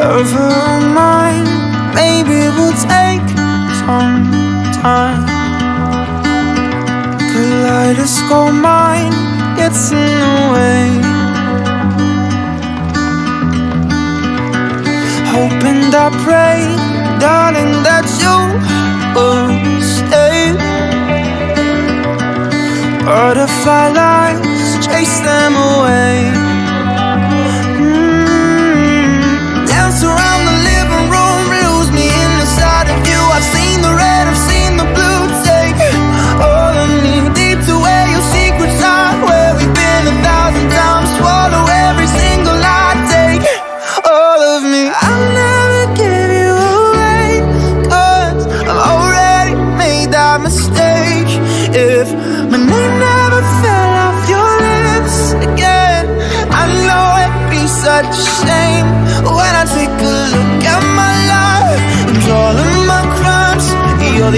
of her mind. Maybe it will take some time. Kaleidoscope mind gets in the way, hoping that pray, darling, that you will stay. Butterfly lines chase them away.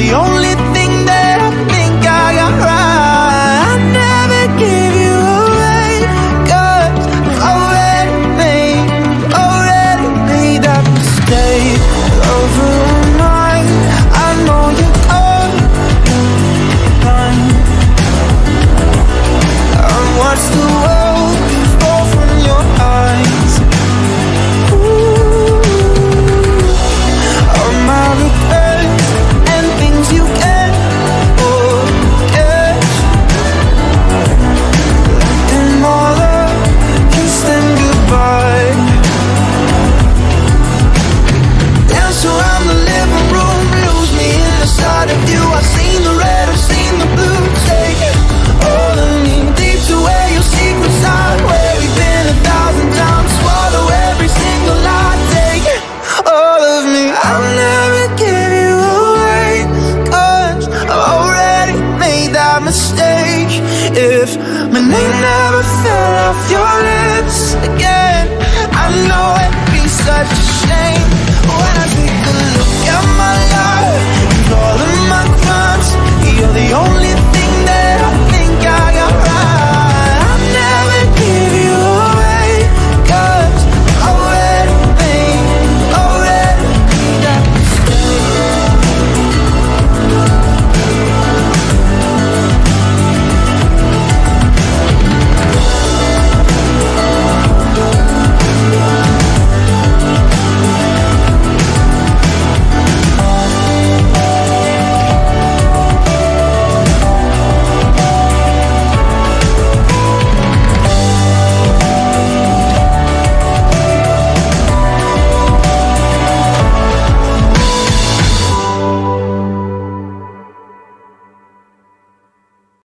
The only